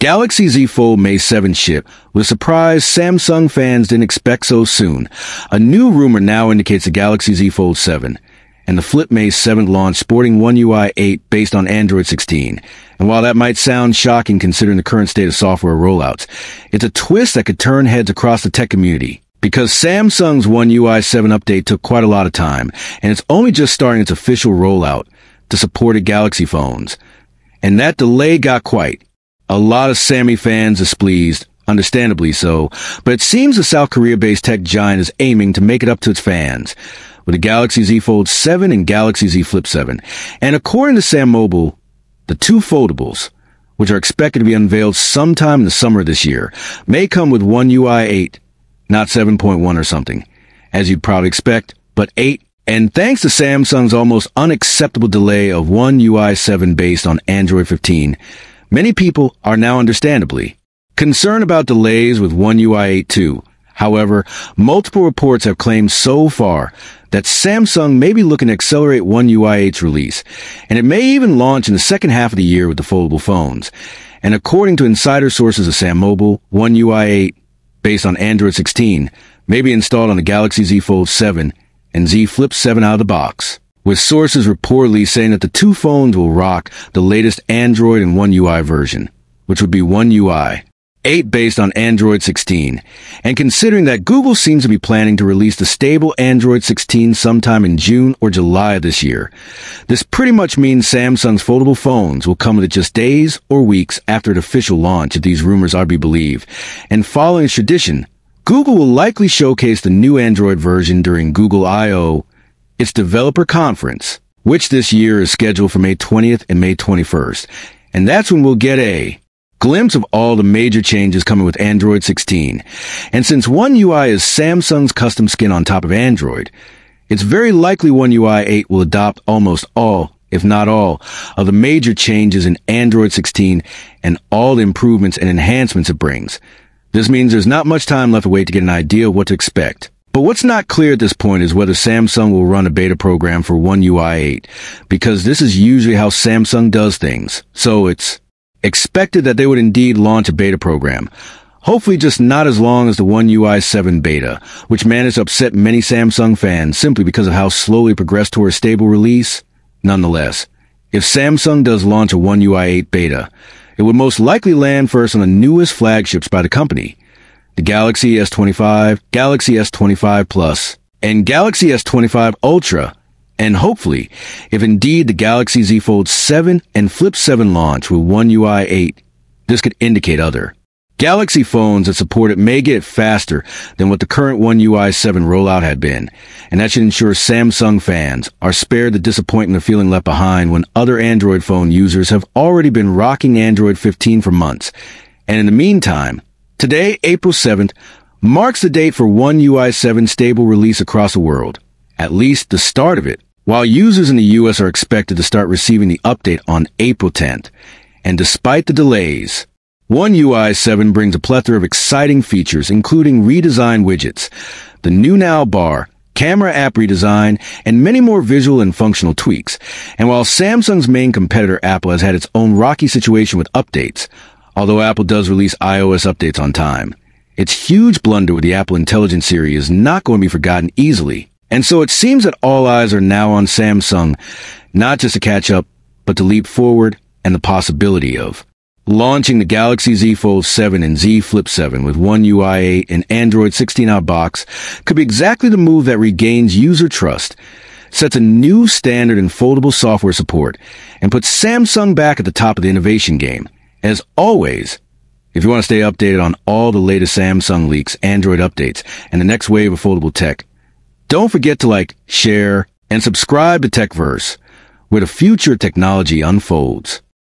Galaxy Z Fold May 7 ship was a surprise Samsung fans didn't expect so soon. A new rumor now indicates the Galaxy Z Fold 7 and the Flip May 7 launch sporting One UI 8 based on Android 16. And while that might sound shocking considering the current state of software rollouts, it's a twist that could turn heads across the tech community. Because Samsung's One UI 7 update took quite a lot of time, and it's only just starting its official rollout to supported Galaxy phones. And that delay got quite a lot of Sammy fans displeased, understandably so, but it seems the South Korea-based tech giant is aiming to make it up to its fans with the Galaxy Z Fold 7 and Galaxy Z Flip 7. And according to SamMobile, the two foldables, which are expected to be unveiled sometime in the summer this year, may come with One UI 8, not 7.1 or something, as you'd probably expect, but 8. And thanks to Samsung's almost unacceptable delay of One UI 7 based on Android 15, many people are now understandably concerned about delays with One UI 8 too. However, multiple reports have claimed so far that Samsung may be looking to accelerate One UI 8's release, and it may even launch in the second half of the year with the foldable phones. And according to insider sources of SamMobile, One UI 8, based on Android 16, may be installed on the Galaxy Z Fold 7 and Z Flip 7 out of the box, with sources reportedly saying that the two phones will rock the latest Android and One UI version, which would be One UI 8 based on Android 16. And considering that Google seems to be planning to release the stable Android 16 sometime in June or July this year, this pretty much means Samsung's foldable phones will come with just days or weeks after the official launch, if these rumors are to be believed. And following its tradition, Google will likely showcase the new Android version during Google I.O., its developer conference, which this year is scheduled for May 20th and May 21st. And that's when we'll get a glimpse of all the major changes coming with Android 16. And since One UI is Samsung's custom skin on top of Android, it's very likely One UI 8 will adopt almost all, if not all, of the major changes in Android 16 and all the improvements and enhancements it brings. This means there's not much time left to wait to get an idea of what to expect. But what's not clear at this point is whether Samsung will run a beta program for One UI 8, because this is usually how Samsung does things. So it's expected that they would indeed launch a beta program, hopefully just not as long as the One UI 7 beta, which managed to upset many Samsung fans simply because of how slowly it progressed toward a stable release. Nonetheless, if Samsung does launch a One UI 8 beta, it would most likely land first on the newest flagships by the company, the Galaxy S25, Galaxy S25 Plus, and Galaxy S25 Ultra, and hopefully, if indeed the Galaxy Z Fold 7 and Flip 7 launch with One UI 8, this could indicate other Galaxy phones that support it may get faster than what the current One UI 7 rollout had been, and that should ensure Samsung fans are spared the disappointment of feeling left behind when other Android phone users have already been rocking Android 15 for months. And in the meantime, today, April 7th, marks the date for One UI 7 stable release across the world, at least the start of it, while users in the US are expected to start receiving the update on April 10th. And despite the delays, One UI 7 brings a plethora of exciting features, including redesigned widgets, the new Now bar, camera app redesign, and many more visual and functional tweaks. And while Samsung's main competitor, Apple, has had its own rocky situation with updates, although Apple does release iOS updates on time, its huge blunder with the Apple Intelligence series is not going to be forgotten easily. And so it seems that all eyes are now on Samsung, not just to catch up, but to leap forward, and the possibility of launching the Galaxy Z Fold 7 and Z Flip 7 with One UI 8 and Android 16 out box could be exactly the move that regains user trust, sets a new standard in foldable software support, and puts Samsung back at the top of the innovation game. As always, if you want to stay updated on all the latest Samsung leaks, Android updates, and the next wave of foldable tech, don't forget to like, share, and subscribe to TechVerse, where the future of technology unfolds.